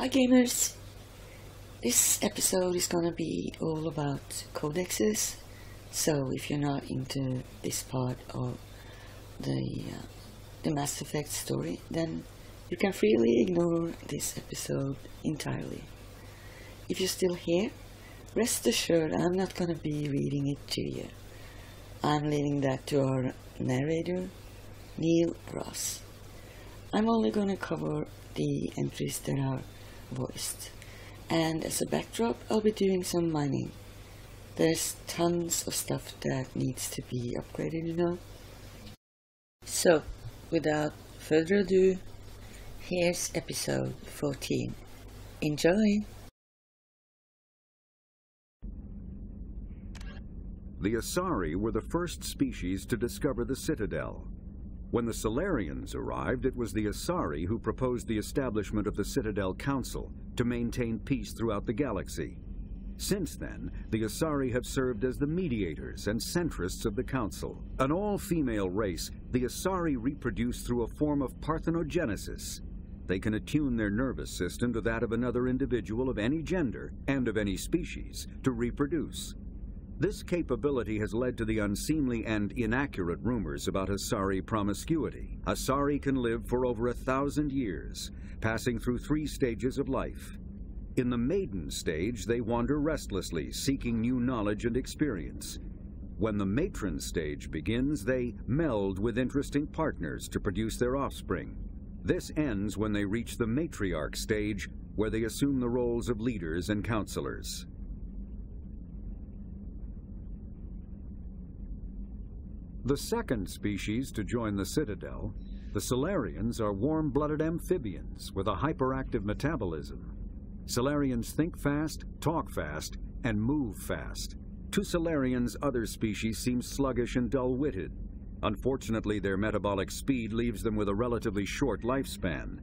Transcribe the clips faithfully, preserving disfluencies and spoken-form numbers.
Hi gamers! This episode is gonna be all about codexes, so if you're not into this part of the, uh, the Mass Effect story, then you can freely ignore this episode entirely. If you're still here, rest assured I'm not gonna be reading it to you. I'm leaving that to our narrator, Neil Ross. I'm only gonna cover the entries that are voiced, and as a backdrop I'll be doing some mining. There's tons of stuff that needs to be upgraded, you know. So without further ado, here's episode fourteen. Enjoy! The Asari were the first species to discover the Citadel. When the Salarians arrived, it was the Asari who proposed the establishment of the Citadel Council to maintain peace throughout the galaxy. Since then, the Asari have served as the mediators and centrists of the Council. An all-female race, the Asari reproduce through a form of parthenogenesis. They can attune their nervous system to that of another individual of any gender and of any species to reproduce. This capability has led to the unseemly and inaccurate rumors about Asari promiscuity. Asari can live for over a thousand years, passing through three stages of life. In the maiden stage, they wander restlessly, seeking new knowledge and experience. When the matron stage begins, they meld with interesting partners to produce their offspring. This ends when they reach the matriarch stage, where they assume the roles of leaders and counselors. The second species to join the Citadel, the Salarians, are warm-blooded amphibians with a hyperactive metabolism. Salarians think fast, talk fast, and move fast. To Salarians, other species seem sluggish and dull-witted. Unfortunately, their metabolic speed leaves them with a relatively short lifespan.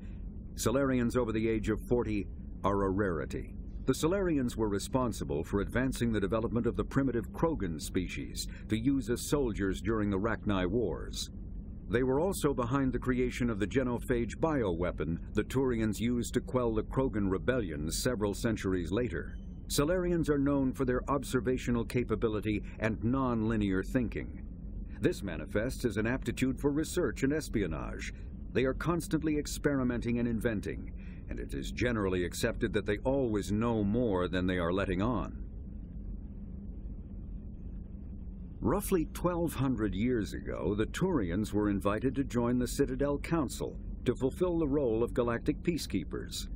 Salarians over the age of forty are a rarity. The Salarians were responsible for advancing the development of the primitive Krogan species to use as soldiers during the Rachni Wars. They were also behind the creation of the Genophage bioweapon the Turians used to quell the Krogan rebellion several centuries later. Salarians are known for their observational capability and non-linear thinking. This manifests as an aptitude for research and espionage. They are constantly experimenting and inventing, and it is generally accepted that they always know more than they are letting on. Roughly twelve hundred years ago, the Turians were invited to join the Citadel Council to fulfill the role of galactic peacekeepers.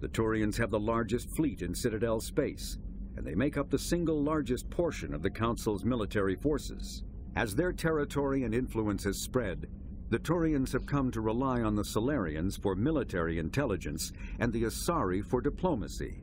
The Turians have the largest fleet in Citadel space, and they make up the single largest portion of the Council's military forces. As their territory and influence has spread, the Turians have come to rely on the Salarians for military intelligence and the Asari for diplomacy.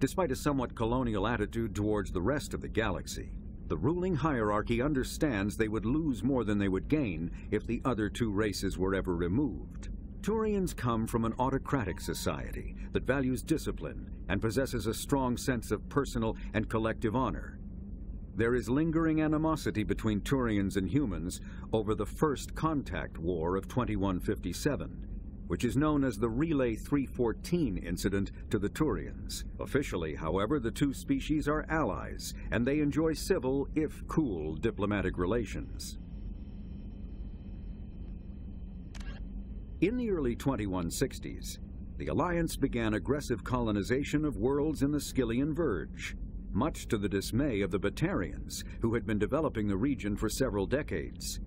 Despite a somewhat colonial attitude towards the rest of the galaxy, the ruling hierarchy understands they would lose more than they would gain if the other two races were ever removed. Turians come from an autocratic society that values discipline and possesses a strong sense of personal and collective honor. There is lingering animosity between Turians and humans over the First Contact War of twenty-one fifty-seven, which is known as the Relay three fourteen incident to the Turians. Officially, however, the two species are allies, and they enjoy civil, if cool, diplomatic relations. In the early twenty-one sixties, the Alliance began aggressive colonization of worlds in the Skyllian Verge, much to the dismay of the Batarians, who had been developing the region for several decades.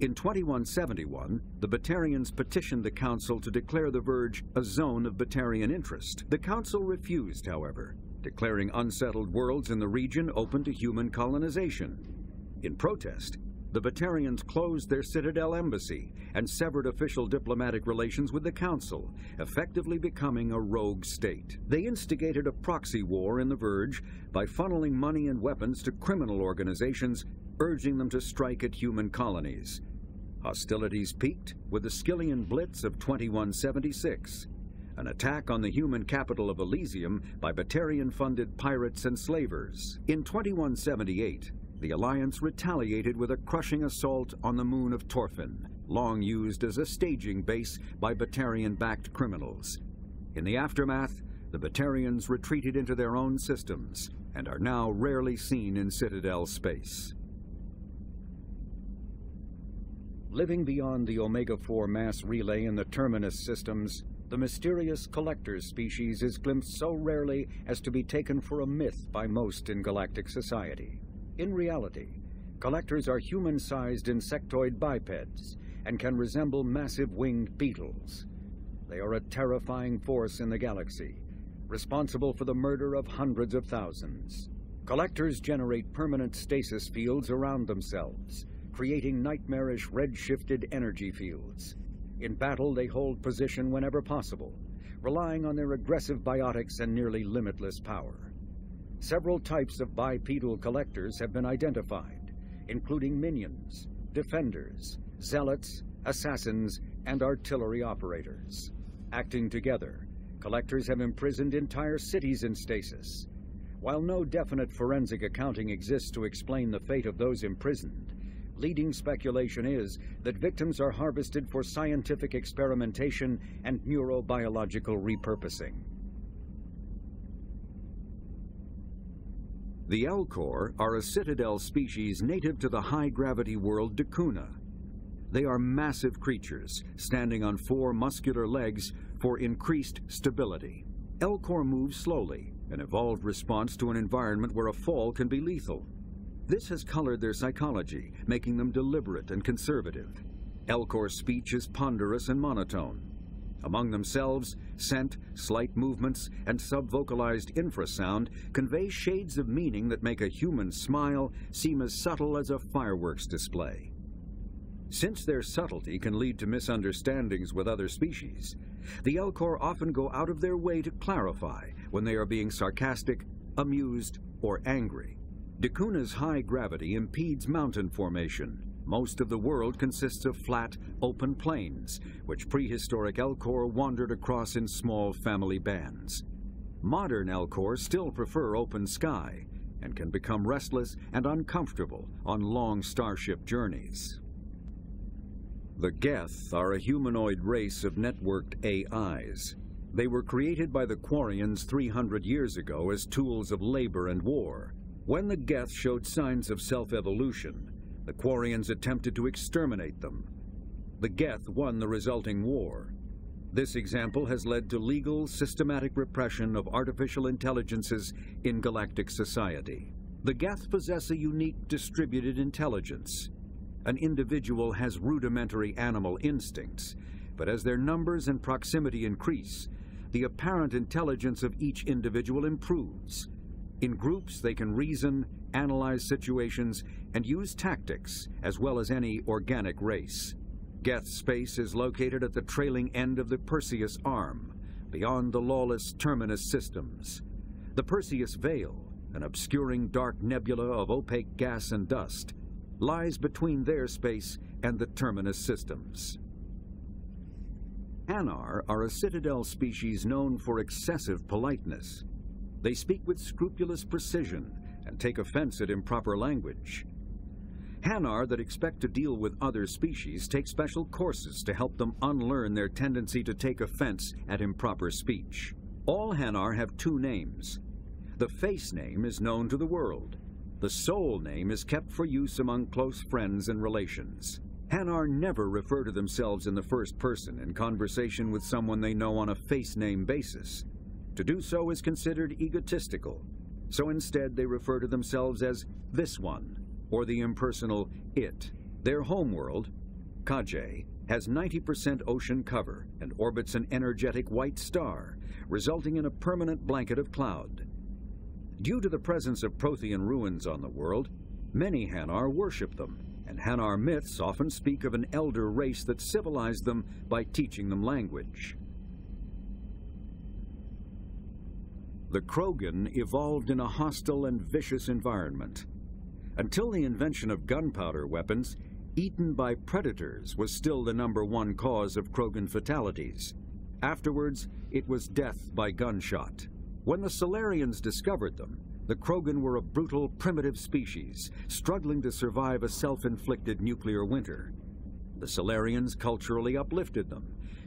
In twenty-one seventy-one, the Batarians petitioned the Council to declare the Verge a zone of Batarian interest. The Council refused, however, declaring unsettled worlds in the region open to human colonization. In protest, the Batarians closed their Citadel embassy and severed official diplomatic relations with the Council, effectively becoming a rogue state. They instigated a proxy war in the Verge by funneling money and weapons to criminal organizations, urging them to strike at human colonies. Hostilities peaked with the Skyllian Blitz of twenty-one seventy-six, an attack on the human capital of Elysium by Batarian-funded pirates and slavers. In twenty-one seventy-eight, the Alliance retaliated with a crushing assault on the moon of Torfin, long used as a staging base by Batarian-backed criminals. In the aftermath, the Batarians retreated into their own systems and are now rarely seen in Citadel space. Living beyond the Omega four mass relay in the Terminus systems, the mysterious Collectors species is glimpsed so rarely as to be taken for a myth by most in galactic society. In reality, Collectors are human-sized insectoid bipeds and can resemble massive winged beetles. They are a terrifying force in the galaxy, responsible for the murder of hundreds of thousands. Collectors generate permanent stasis fields around themselves, creating nightmarish red-shifted energy fields. In battle, they hold position whenever possible, relying on their aggressive biotics and nearly limitless power. Several types of bipedal Collectors have been identified, including minions, defenders, zealots, assassins, and artillery operators. Acting together, Collectors have imprisoned entire cities in stasis. While no definite forensic accounting exists to explain the fate of those imprisoned, leading speculation is that victims are harvested for scientific experimentation and neurobiological repurposing. The Elcor are a Citadel species native to the high-gravity world Dacuna. They are massive creatures, standing on four muscular legs for increased stability. Elcor move slowly, an evolved response to an environment where a fall can be lethal. This has colored their psychology, making them deliberate and conservative. Elcor speech is ponderous and monotone. Among themselves, scent, slight movements, and sub-vocalized infrasound convey shades of meaning that make a human smile seem as subtle as a fireworks display. Since their subtlety can lead to misunderstandings with other species, the Elcor often go out of their way to clarify when they are being sarcastic, amused, or angry. Dacuna's high gravity impedes mountain formation. Most of the world consists of flat, open plains, which prehistoric Elcor wandered across in small family bands. Modern Elcor still prefer open sky and can become restless and uncomfortable on long starship journeys. The Geth are a humanoid race of networked A Is. They were created by the Quarians three hundred years ago as tools of labor and war. When the Geth showed signs of self-evolution, the Quarians attempted to exterminate them. The Geth won the resulting war. This example has led to legal, systematic repression of artificial intelligences in galactic society. The Geth possess a unique distributed intelligence. An individual has rudimentary animal instincts, but as their numbers and proximity increase, the apparent intelligence of each individual improves. In groups, they can reason, analyze situations, and use tactics, as well as any organic race. Geth space is located at the trailing end of the Perseus Arm, beyond the lawless Terminus systems. The Perseus Veil, an obscuring dark nebula of opaque gas and dust, lies between their space and the Terminus systems. Hanar are a Citadel species known for excessive politeness. They speak with scrupulous precision and take offense at improper language. Hanar that expect to deal with other species take special courses to help them unlearn their tendency to take offense at improper speech. All Hanar have two names. The face name is known to the world. The soul name is kept for use among close friends and relations. Hanar never refer to themselves in the first person in conversation with someone they know on a face name basis. To do so is considered egotistical, so instead they refer to themselves as this one, or the impersonal it. Their homeworld, Kage, has ninety percent ocean cover and orbits an energetic white star, resulting in a permanent blanket of cloud. Due to the presence of Prothean ruins on the world, many Hanar worship them, and Hanar myths often speak of an elder race that civilized them by teaching them language. The Krogan evolved in a hostile and vicious environment. Until the invention of gunpowder weapons, eaten by predators was still the number one cause of Krogan fatalities. Afterwards, it was death by gunshot. When the Salarians discovered them, the Krogan were a brutal, primitive species, struggling to survive a self-inflicted nuclear winter. The Salarians culturally uplifted them,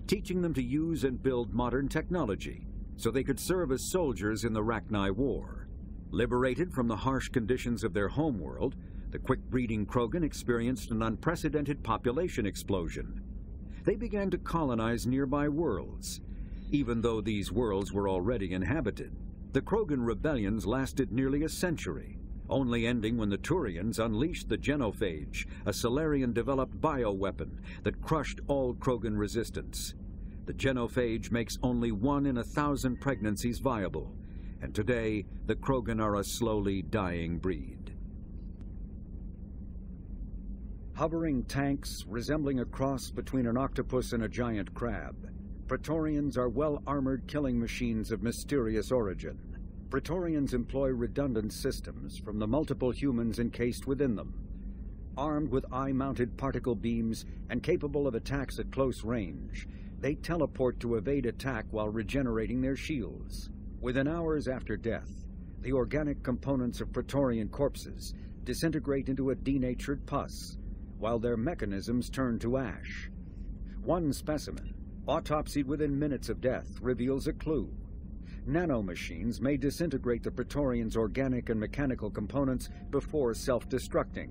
teaching them to use and build modern technology so they could serve as soldiers in the Rachni War. Liberated from the harsh conditions of their homeworld, the quick-breeding Krogan experienced an unprecedented population explosion. They began to colonize nearby worlds. Even though these worlds were already inhabited, the Krogan rebellions lasted nearly a century, only ending when the Turians unleashed the Genophage, a Salarian-developed bioweapon that crushed all Krogan resistance. The Genophage makes only one in a thousand pregnancies viable, and today the Krogan are a slowly dying breed. Hovering tanks resembling a cross between an octopus and a giant crab, Praetorians are well-armored killing machines of mysterious origin. Praetorians employ redundant systems from the multiple humans encased within them. Armed with eye-mounted particle beams and capable of attacks at close range, they teleport to evade attack while regenerating their shields. Within hours after death, the organic components of Praetorian corpses disintegrate into a denatured pus, while their mechanisms turn to ash. One specimen, autopsied within minutes of death, reveals a clue. Nanomachines may disintegrate the Praetorians' organic and mechanical components before self-destructing.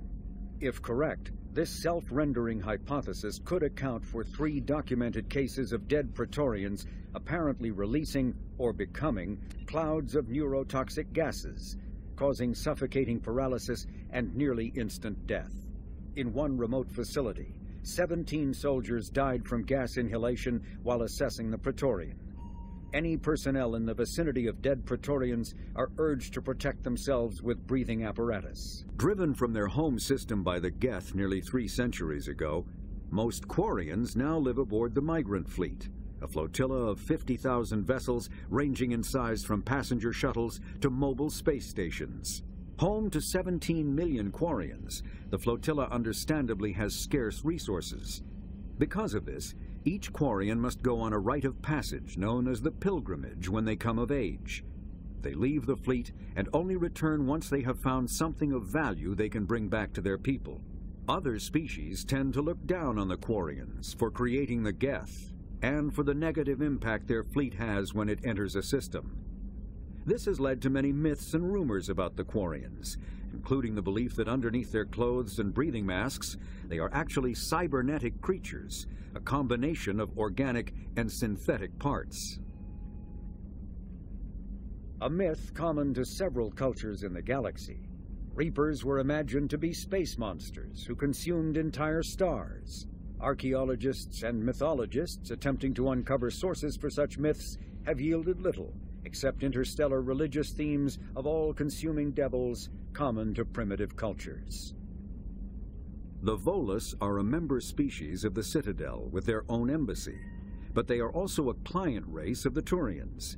If correct, this self-rendering hypothesis could account for three documented cases of dead Praetorians apparently releasing, or becoming, clouds of neurotoxic gases, causing suffocating paralysis and nearly instant death. In one remote facility, seventeen soldiers died from gas inhalation while assessing the Praetorian. Any personnel in the vicinity of dead Praetorians are urged to protect themselves with breathing apparatus. Driven from their home system by the Geth nearly three centuries ago, most Quarians now live aboard the Migrant Fleet, a flotilla of fifty thousand vessels ranging in size from passenger shuttles to mobile space stations. Home to seventeen million Quarians, the flotilla understandably has scarce resources. Because of this, each Quarian must go on a rite of passage known as the pilgrimage when they come of age. They leave the fleet and only return once they have found something of value they can bring back to their people. Other species tend to look down on the Quarians for creating the Geth and for the negative impact their fleet has when it enters a system. This has led to many myths and rumors about the Quarians, including the belief that underneath their clothes and breathing masks, they are actually cybernetic creatures, a combination of organic and synthetic parts. A myth common to several cultures in the galaxy, Reapers were imagined to be space monsters who consumed entire stars. Archaeologists and mythologists attempting to uncover sources for such myths have yielded little, except interstellar religious themes of all-consuming devils common to primitive cultures. The Volus are a member species of the Citadel with their own embassy, but they are also a client race of the Turians.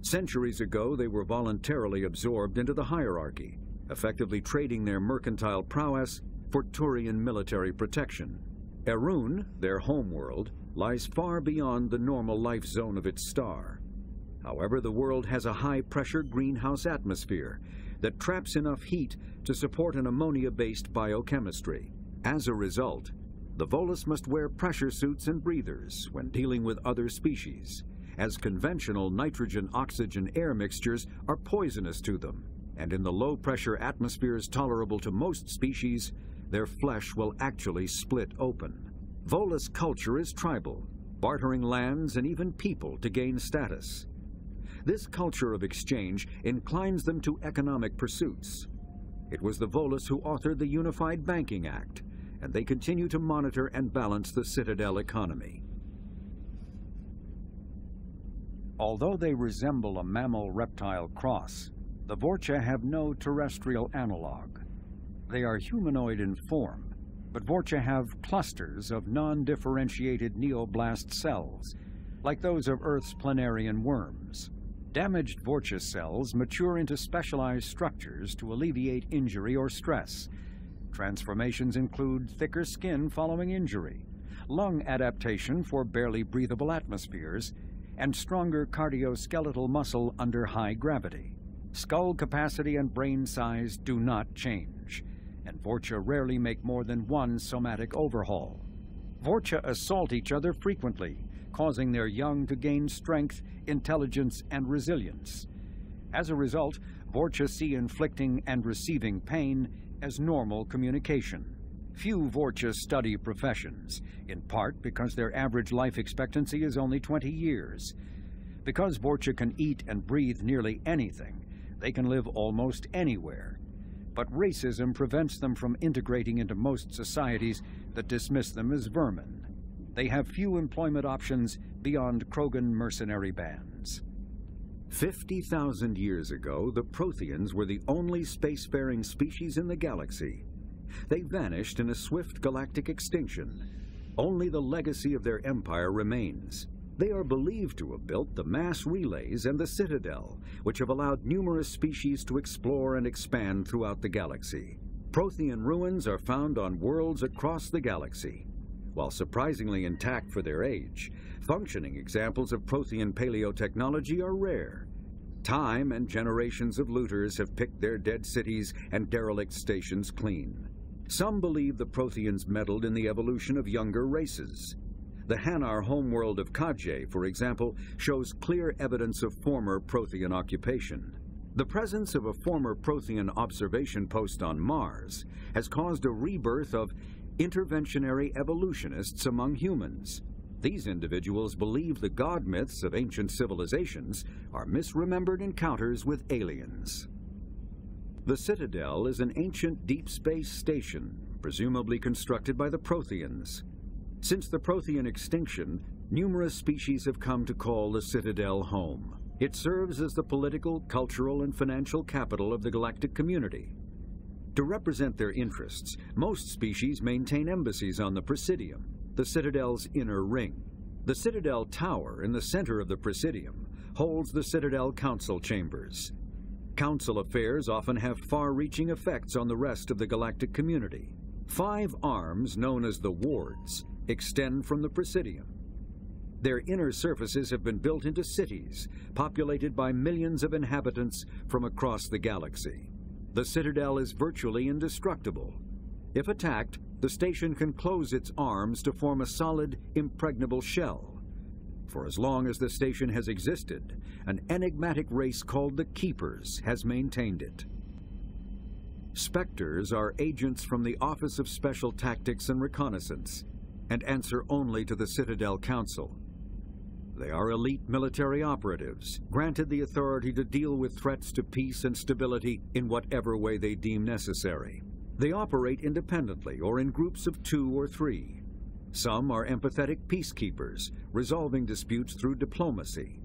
Centuries ago, they were voluntarily absorbed into the hierarchy, effectively trading their mercantile prowess for Turian military protection. Erun, their homeworld, lies far beyond the normal life zone of its star. However, the world has a high-pressure greenhouse atmosphere that traps enough heat to support an ammonia-based biochemistry. As a result, the Volus must wear pressure suits and breathers when dealing with other species, as conventional nitrogen-oxygen air mixtures are poisonous to them, and in the low-pressure atmospheres tolerable to most species, their flesh will actually split open. Volus culture is tribal, bartering lands and even people to gain status. This culture of exchange inclines them to economic pursuits. It was the Volus who authored the Unified Banking Act, and they continue to monitor and balance the Citadel economy. Although they resemble a mammal-reptile cross, the Vorcha have no terrestrial analog. They are humanoid in form, but Vorcha have clusters of non-differentiated neoblast cells, like those of Earth's planarian worms. Damaged Vorcha cells mature into specialized structures to alleviate injury or stress. Transformations include thicker skin following injury, lung adaptation for barely breathable atmospheres, and stronger cardioskeletal muscle under high gravity. Skull capacity and brain size do not change, and Vorcha rarely make more than one somatic overhaul. Vorcha assault each other frequently, causing their young to gain strength, intelligence, and resilience. As a result, Vorcha see inflicting and receiving pain as normal communication. Few Vorcha study professions, in part because their average life expectancy is only twenty years. Because Vorcha can eat and breathe nearly anything, they can live almost anywhere. But racism prevents them from integrating into most societies that dismiss them as vermin. They have few employment options beyond Krogan mercenary bands. fifty thousand years ago, the Protheans were the only spacefaring species in the galaxy. They vanished in a swift galactic extinction. Only the legacy of their empire remains. They are believed to have built the mass relays and the Citadel, which have allowed numerous species to explore and expand throughout the galaxy. Prothean ruins are found on worlds across the galaxy. While surprisingly intact for their age, functioning examples of Prothean paleotechnology are rare. Time and generations of looters have picked their dead cities and derelict stations clean. Some believe the Protheans meddled in the evolution of younger races. The Hanar homeworld of Kaje, for example, shows clear evidence of former Prothean occupation. The presence of a former Prothean observation post on Mars has caused a rebirth of interventionary evolutionists among humans. These individuals believe the god myths of ancient civilizations are misremembered encounters with aliens. The Citadel is an ancient deep space station, presumably constructed by the Protheans. Since the Prothean extinction, numerous species have come to call the Citadel home. It serves as the political, cultural, and financial capital of the galactic community. To represent their interests, most species maintain embassies on the Presidium, the Citadel's inner ring. The Citadel Tower in the center of the Presidium holds the Citadel Council chambers. Council affairs often have far-reaching effects on the rest of the galactic community. Five arms, known as the wards, extend from the Presidium. Their inner surfaces have been built into cities, populated by millions of inhabitants from across the galaxy. The Citadel is virtually indestructible. If attacked, the station can close its arms to form a solid, impregnable shell. For as long as the station has existed, an enigmatic race called the Keepers has maintained it. Spectres are agents from the Office of Special Tactics and Reconnaissance, and answer only to the Citadel Council. They are elite military operatives, granted the authority to deal with threats to peace and stability in whatever way they deem necessary. They operate independently or in groups of two or three. Some are empathetic peacekeepers, resolving disputes through diplomacy.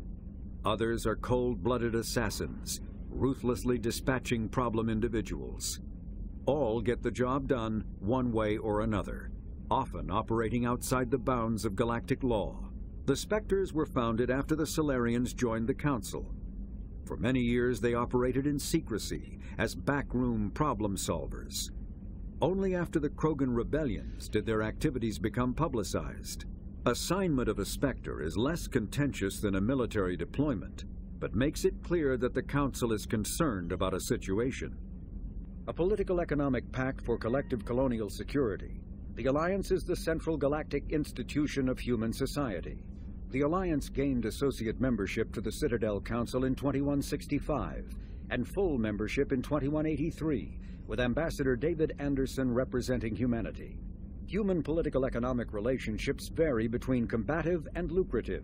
Others are cold-blooded assassins, ruthlessly dispatching problem individuals. All get the job done one way or another, often operating outside the bounds of galactic law. The Spectres were founded after the Salarians joined the Council. For many years they operated in secrecy as backroom problem solvers. Only after the Krogan rebellions did their activities become publicized. Assignment of a Spectre is less contentious than a military deployment, but makes it clear that the Council is concerned about a situation. A political economic pact for collective colonial security, the Alliance is the central galactic institution of human society. The Alliance gained associate membership to the Citadel Council in twenty-one sixty-five and full membership in twenty-one eighty-three, with Ambassador David Anderson representing humanity. Human political-economic relationships vary between combative and lucrative.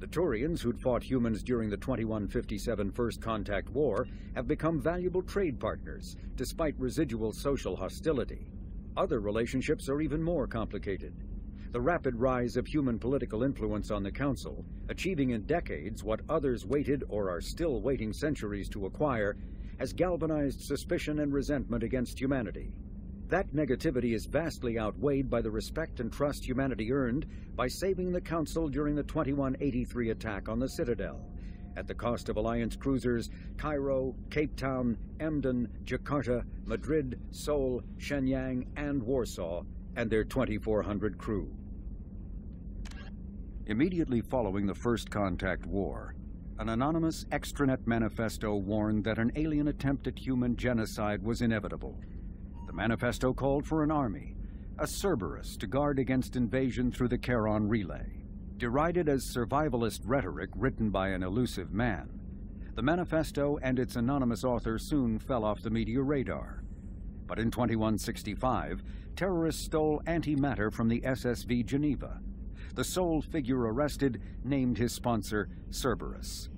The Turians, who'd fought humans during the twenty-one fifty-seven First Contact War, have become valuable trade partners, despite residual social hostility. Other relationships are even more complicated. The rapid rise of human political influence on the Council, achieving in decades what others waited or are still waiting centuries to acquire, has galvanized suspicion and resentment against humanity. That negativity is vastly outweighed by the respect and trust humanity earned by saving the Council during the twenty-one eighty-three attack on the Citadel, at the cost of Alliance cruisers Cairo, Cape Town, Emden, Jakarta, Madrid, Seoul, Shenyang, and Warsaw, and their twenty-four hundred crew. Immediately following the First Contact War, an anonymous extranet manifesto warned that an alien attempt at human genocide was inevitable. The manifesto called for an army, a Cerberus to guard against invasion through the Charon Relay. Derided as survivalist rhetoric written by an elusive man, the manifesto and its anonymous author soon fell off the media radar. But in twenty-one sixty-five, terrorists stole antimatter from the S S V Geneva. The sole figure arrested named his sponsor Cerberus.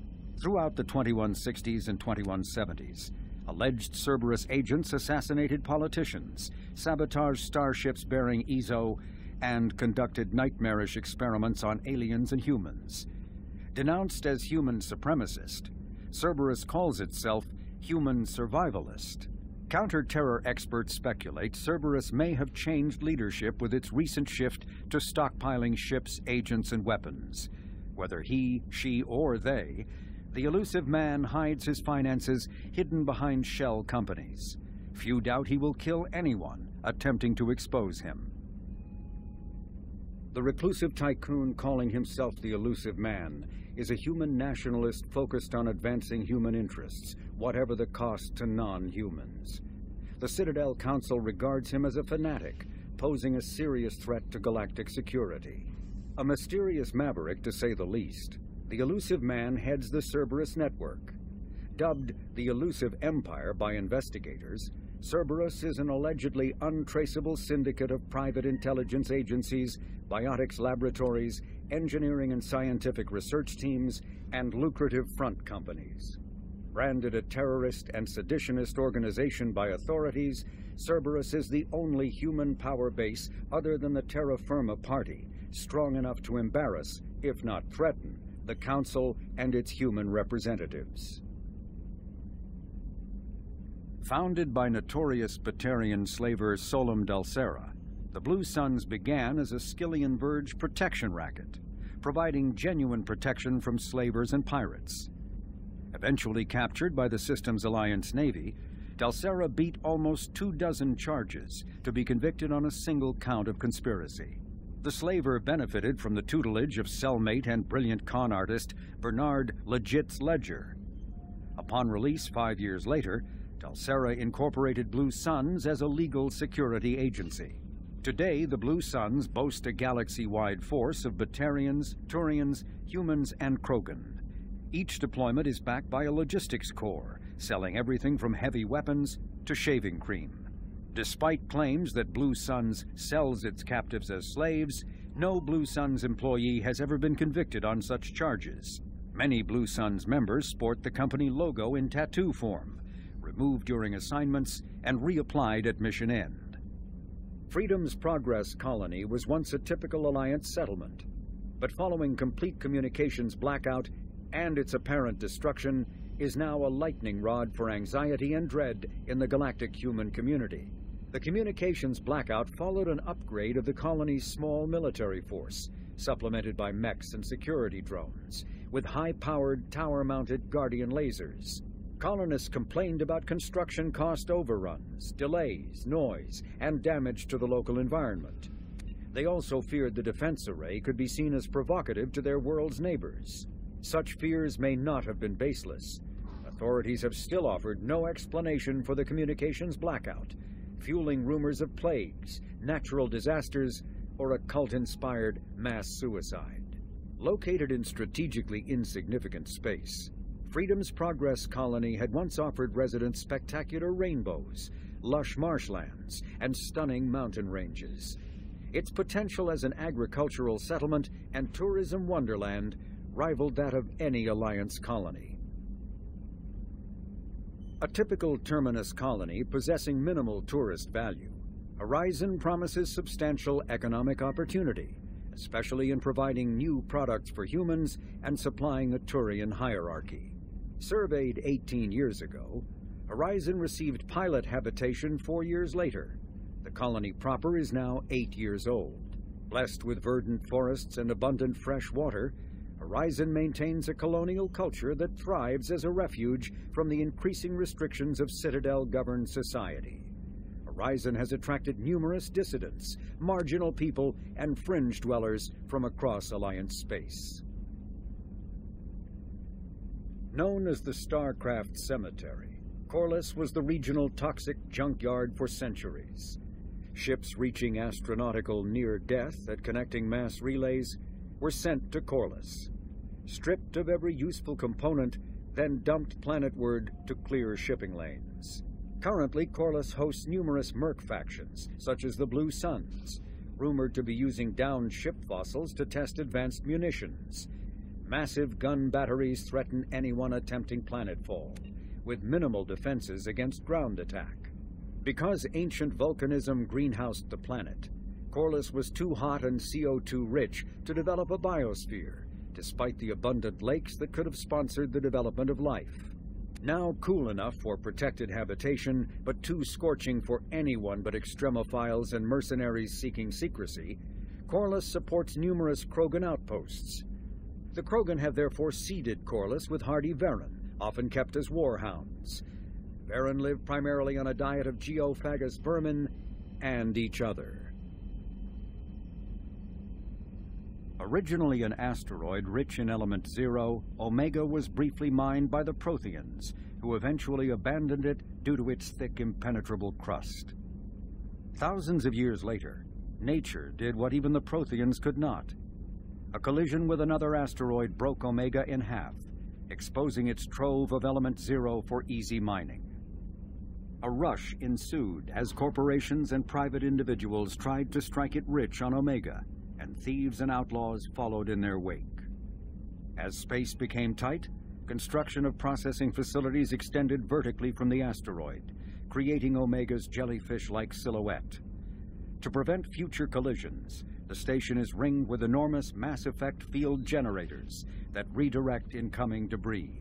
Throughout the twenty-one sixties and twenty-one seventies, alleged Cerberus agents assassinated politicians, sabotaged starships bearing Ezo, and conducted nightmarish experiments on aliens and humans. Denounced as human supremacist, Cerberus calls itself human survivalist. Counter-terror experts speculate Cerberus may have changed leadership with its recent shift to stockpiling ships, agents, and weapons. Whether he, she, or they, the elusive man hides his finances hidden behind shell companies. Few doubt he will kill anyone attempting to expose him. The reclusive tycoon calling himself the elusive man is a human nationalist focused on advancing human interests, whatever the cost to non-humans. The Citadel Council regards him as a fanatic, posing a serious threat to galactic security. A mysterious maverick, to say the least, the elusive man heads the Cerberus network. Dubbed the Elusive Empire by investigators, Cerberus is an allegedly untraceable syndicate of private intelligence agencies, biotics laboratories, engineering and scientific research teams, and lucrative front companies. Branded a terrorist and seditionist organization by authorities, Cerberus is the only human power base other than the Terra Firma Party, strong enough to embarrass, if not threaten, the Council and its human representatives. Founded by notorious Batarian slaver Solom Dulcera, the Blue Suns began as a Skyllian Verge protection racket, providing genuine protection from slavers and pirates. Eventually captured by the system's Alliance Navy, Dulcera beat almost two dozen charges to be convicted on a single count of conspiracy. The slaver benefited from the tutelage of cellmate and brilliant con artist Bernard Legit's Ledger. Upon release five years later, Dulcera incorporated Blue Suns as a legal security agency. Today, the Blue Suns boast a galaxy-wide force of Batarians, Turians, humans, and Krogan. Each deployment is backed by a logistics corps, selling everything from heavy weapons to shaving cream. Despite claims that Blue Suns sells its captives as slaves, no Blue Suns employee has ever been convicted on such charges. Many Blue Suns members sport the company logo in tattoo form, removed during assignments and reapplied at mission end. Freedom's Progress Colony was once a typical Alliance settlement, but following complete communications blackout and its apparent destruction, is now a lightning rod for anxiety and dread in the galactic human community. The communications blackout followed an upgrade of the colony's small military force, supplemented by mechs and security drones, with high-powered tower-mounted guardian lasers. Colonists complained about construction cost overruns, delays, noise, and damage to the local environment. They also feared the defense array could be seen as provocative to their world's neighbors. Such fears may not have been baseless. Authorities have still offered no explanation for the communications blackout, fueling rumors of plagues, natural disasters, or a cult-inspired mass suicide. Located in strategically insignificant space, Freedom's Progress Colony had once offered residents spectacular rainbows, lush marshlands, and stunning mountain ranges. Its potential as an agricultural settlement and tourism wonderland rivaled that of any Alliance colony. A typical Terminus colony possessing minimal tourist value, Horizon promises substantial economic opportunity, especially in providing new products for humans and supplying the Turian hierarchy. Surveyed eighteen years ago, Horizon received pilot habitation four years later. The colony proper is now eight years old. Blessed with verdant forests and abundant fresh water, Horizon maintains a colonial culture that thrives as a refuge from the increasing restrictions of Citadel-governed society. Horizon has attracted numerous dissidents, marginal people, and fringe dwellers from across Alliance space. Known as the Starcraft Cemetery, Korlus was the regional toxic junkyard for centuries. Ships reaching astronautical near-death at connecting mass relays were sent to Korlus, stripped of every useful component, then dumped planetward to clear shipping lanes. Currently, Korlus hosts numerous merc factions, such as the Blue Suns, rumored to be using downed ship fossils to test advanced munitions. Massive gun batteries threaten anyone attempting planetfall, with minimal defenses against ground attack. Because ancient volcanism greenhoused the planet, Korlus was too hot and C O two rich to develop a biosphere, despite the abundant lakes that could have sponsored the development of life. Now cool enough for protected habitation, but too scorching for anyone but extremophiles and mercenaries seeking secrecy, Korlus supports numerous Krogan outposts. The Krogan have therefore seeded Korlus with hardy Varen, often kept as warhounds. Varen live primarily on a diet of geophagous vermin and each other. Originally an asteroid rich in element zero, Omega was briefly mined by the Protheans, who eventually abandoned it due to its thick, impenetrable crust. Thousands of years later, nature did what even the Protheans could not. A collision with another asteroid broke Omega in half, exposing its trove of element zero for easy mining. A rush ensued as corporations and private individuals tried to strike it rich on Omega, and thieves and outlaws followed in their wake. As space became tight, construction of processing facilities extended vertically from the asteroid, creating Omega's jellyfish-like silhouette. To prevent future collisions, the station is ringed with enormous Mass Effect field generators that redirect incoming debris.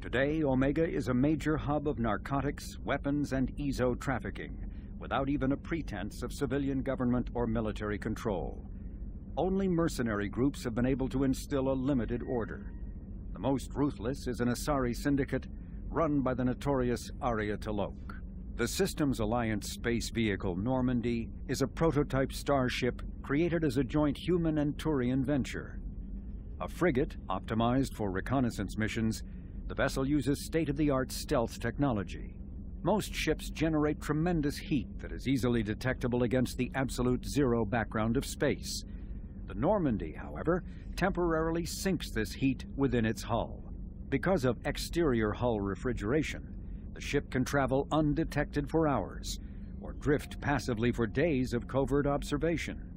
Today, Omega is a major hub of narcotics, weapons, and E S O trafficking, without even a pretense of civilian government or military control. Only mercenary groups have been able to instill a limited order. The most ruthless is an Asari syndicate run by the notorious Arya Talok. The Systems Alliance space vehicle Normandy is a prototype starship created as a joint human and Turian venture. A frigate optimized for reconnaissance missions, the vessel uses state-of-the-art stealth technology. Most ships generate tremendous heat that is easily detectable against the absolute zero background of space. The Normandy, however, temporarily sinks this heat within its hull. Because of exterior hull refrigeration, the ship can travel undetected for hours, or drift passively for days of covert observation.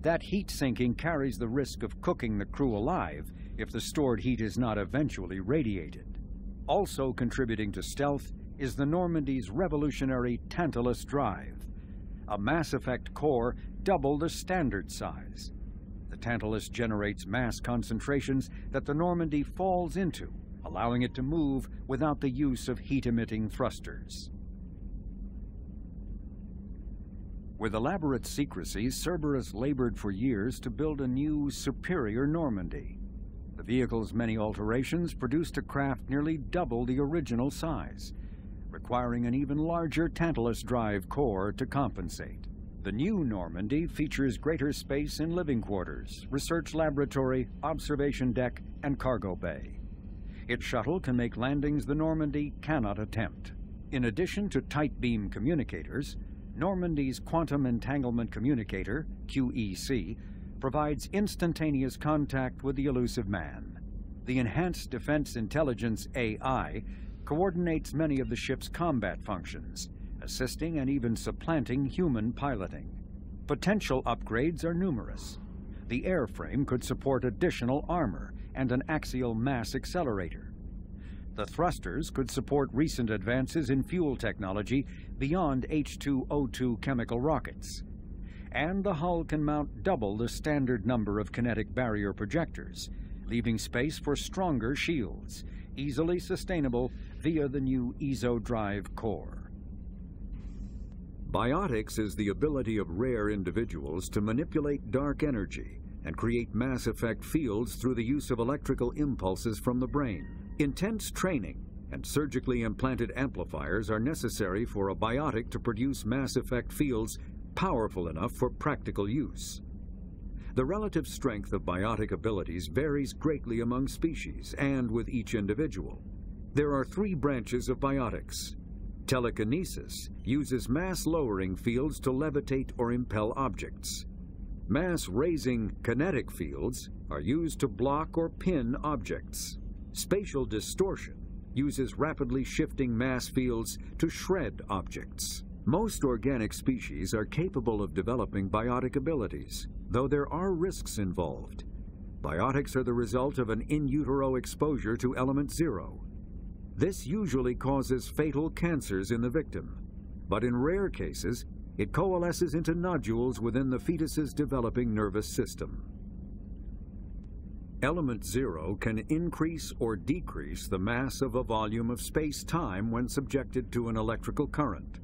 That heat sinking carries the risk of cooking the crew alive if the stored heat is not eventually radiated. Also contributing to stealth is the Normandy's revolutionary Tantalus drive, a Mass Effect core double the standard size. The Tantalus generates mass concentrations that the Normandy falls into, allowing it to move without the use of heat-emitting thrusters. With elaborate secrecy, Cerberus labored for years to build a new, superior Normandy. The vehicle's many alterations produced a craft nearly double the original size, requiring an even larger Tantalus drive core to compensate. The new Normandy features greater space in living quarters, research laboratory, observation deck, and cargo bay. Its shuttle can make landings the Normandy cannot attempt. In addition to tight beam communicators, Normandy's Quantum Entanglement Communicator, Q E C, provides instantaneous contact with the Illusive Man. The Enhanced Defense Intelligence, A I, coordinates many of the ship's combat functions, assisting and even supplanting human piloting. Potential upgrades are numerous. The airframe could support additional armor and an axial mass accelerator. The thrusters could support recent advances in fuel technology beyond H two O two chemical rockets. And the hull can mount double the standard number of kinetic barrier projectors, leaving space for stronger shields, easily sustainable via the new E S O drive core. Biotics is the ability of rare individuals to manipulate dark energy and create Mass Effect fields through the use of electrical impulses from the brain. Intense training and surgically implanted amplifiers are necessary for a biotic to produce Mass Effect fields powerful enough for practical use. The relative strength of biotic abilities varies greatly among species and with each individual. There are three branches of biotics: Telekinesis uses mass-lowering fields to levitate or impel objects. Mass-raising kinetic fields are used to block or pin objects. Spatial distortion uses rapidly shifting mass fields to shred objects. Most organic species are capable of developing biotic abilities, though there are risks involved. Biotics are the result of an in utero exposure to element zero. This usually causes fatal cancers in the victim, but in rare cases, it coalesces into nodules within the fetus's developing nervous system. Element zero can increase or decrease the mass of a volume of space-time when subjected to an electrical current.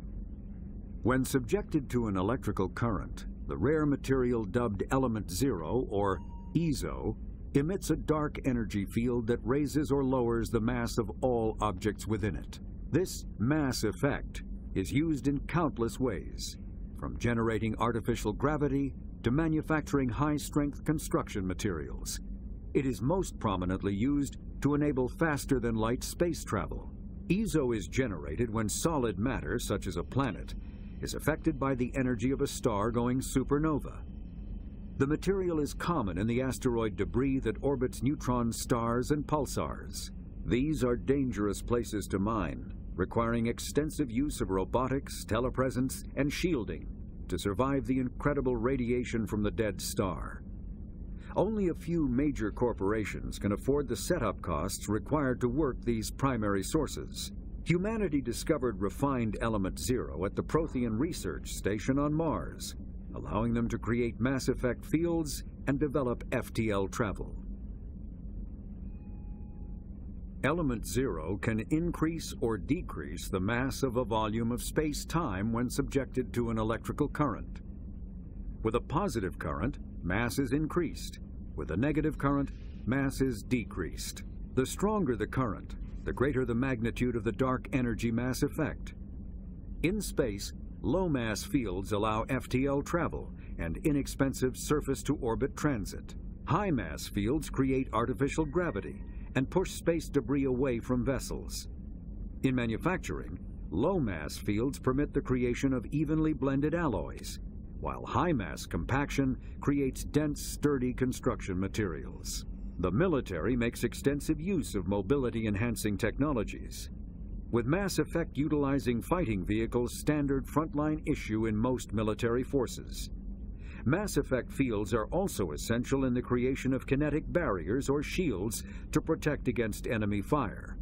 When subjected to an electrical current, the rare material dubbed element zero, or E Z O, emits a dark energy field that raises or lowers the mass of all objects within it. This mass effect is used in countless ways, from generating artificial gravity to manufacturing high-strength construction materials. It is most prominently used to enable faster-than-light space travel. E Z O is generated when solid matter, such as a planet, is affected by the energy of a star going supernova. The material is common in the asteroid debris that orbits neutron stars and pulsars. These are dangerous places to mine, requiring extensive use of robotics, telepresence, and shielding to survive the incredible radiation from the dead star. Only a few major corporations can afford the setup costs required to work these primary sources. Humanity discovered refined element zero at the Prothean research station on Mars, allowing them to create mass effect fields and develop F T L travel. Element zero can increase or decrease the mass of a volume of space-time when subjected to an electrical current. With a positive current, mass is increased. With a negative current, mass is decreased. The stronger the current, the greater the magnitude of the dark energy mass effect. In space, low mass fields allow F T L travel and inexpensive surface-to-orbit transit. High mass fields create artificial gravity and push space debris away from vessels. In manufacturing, low mass fields permit the creation of evenly blended alloys, while high mass compaction creates dense, sturdy construction materials. The military makes extensive use of mobility-enhancing technologies, with mass effect utilizing fighting vehicles standard frontline issue in most military forces. Mass effect fields are also essential in the creation of kinetic barriers or shields to protect against enemy fire.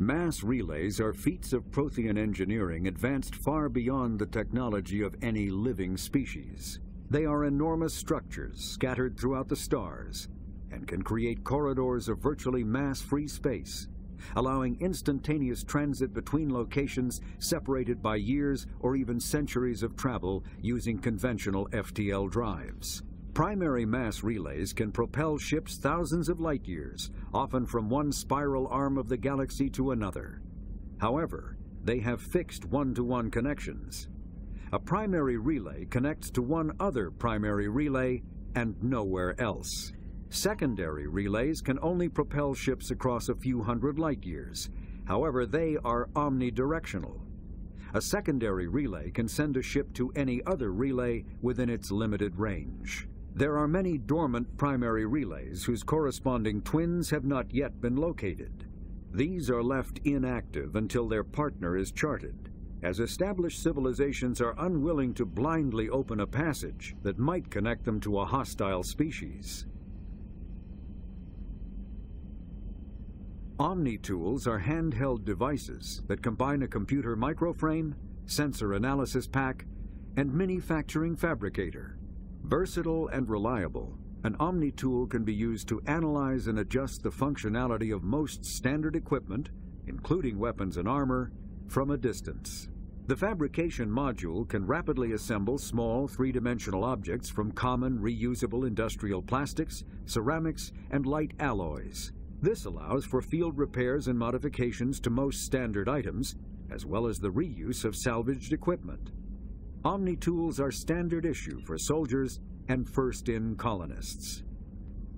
Mass relays are feats of Prothean engineering advanced far beyond the technology of any living species. They are enormous structures scattered throughout the stars, and can create corridors of virtually mass-free space, allowing instantaneous transit between locations separated by years or even centuries of travel using conventional F T L drives. Primary mass relays can propel ships thousands of light years, often from one spiral arm of the galaxy to another. However, they have fixed one-to-one connections. A primary relay connects to one other primary relay and nowhere else. Secondary relays can only propel ships across a few hundred light-years. However, they are omnidirectional. A secondary relay can send a ship to any other relay within its limited range. There are many dormant primary relays whose corresponding twins have not yet been located. These are left inactive until their partner is charted, as established civilizations are unwilling to blindly open a passage that might connect them to a hostile species. Omni-tools are handheld devices that combine a computer microframe, sensor analysis pack, and manufacturing fabricator. Versatile and reliable, an Omni-tool can be used to analyze and adjust the functionality of most standard equipment, including weapons and armor, from a distance. The fabrication module can rapidly assemble small three-dimensional objects from common reusable industrial plastics, ceramics, and light alloys. This allows for field repairs and modifications to most standard items, as well as the reuse of salvaged equipment. Omni-tools are standard issue for soldiers and first-in colonists.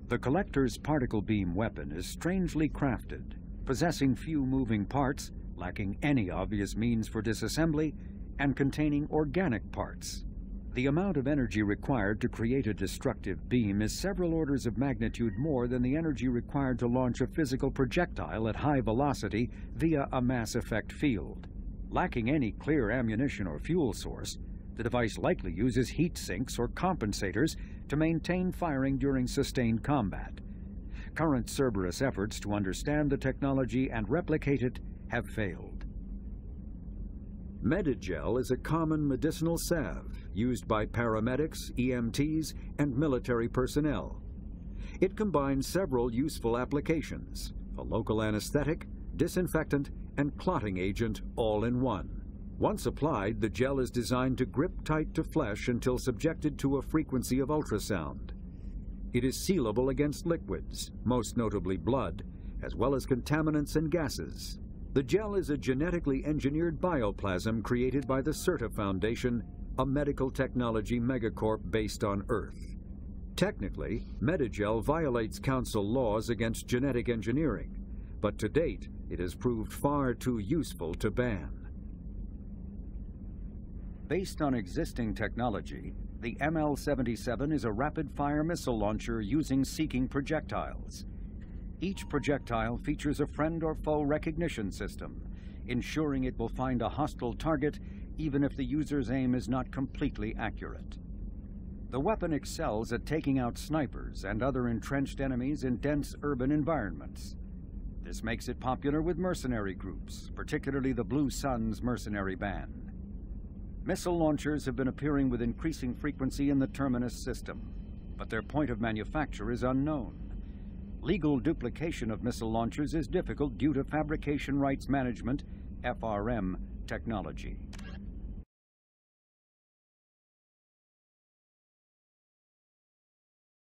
The Collector's particle beam weapon is strangely crafted, possessing few moving parts, lacking any obvious means for disassembly, and containing organic parts. The amount of energy required to create a destructive beam is several orders of magnitude more than the energy required to launch a physical projectile at high velocity via a mass effect field. Lacking any clear ammunition or fuel source, the device likely uses heat sinks or compensators to maintain firing during sustained combat. Current Cerberus efforts to understand the technology and replicate it have failed. Medigel is a common medicinal salve used by paramedics, E M Ts, and military personnel. It combines several useful applications: a local anesthetic, disinfectant, and clotting agent all in one. Once applied, the gel is designed to grip tight to flesh until subjected to a frequency of ultrasound. It is sealable against liquids, most notably blood, as well as contaminants and gases. The gel is a genetically engineered bioplasm created by the Certa Foundation, a medical technology megacorp based on Earth. Technically, Medigel violates council laws against genetic engineering, but to date, it has proved far too useful to ban. Based on existing technology, the M L seventy-seven is a rapid-fire missile launcher using seeking projectiles. Each projectile features a friend or foe recognition system, ensuring it will find a hostile target even if the user's aim is not completely accurate. The weapon excels at taking out snipers and other entrenched enemies in dense urban environments. This makes it popular with mercenary groups, particularly the Blue Suns mercenary band. Missile launchers have been appearing with increasing frequency in the Terminus system, but their point of manufacture is unknown. Legal duplication of missile launchers is difficult due to Fabrication Rights Management, F R M, technology.